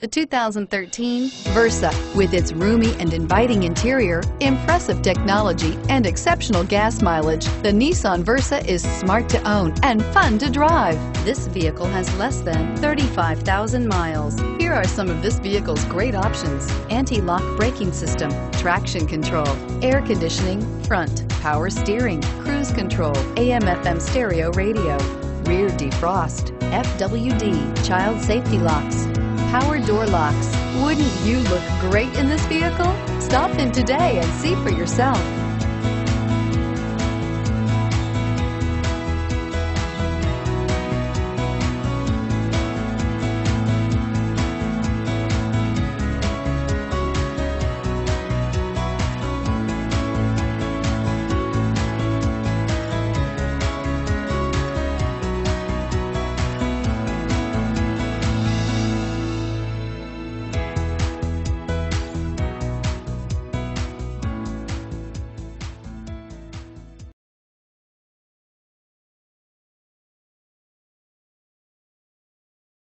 The 2013 Versa, with its roomy and inviting interior, impressive technology, and exceptional gas mileage, the Nissan Versa is smart to own and fun to drive. This vehicle has less than 35,000 miles. Here are some of this vehicle's great options: anti-lock braking system, traction control, air conditioning, front, power steering, cruise control, AM/FM stereo radio, rear defrost, FWD, child safety locks, power door locks. Wouldn't you look great in this vehicle? Stop in today and see for yourself.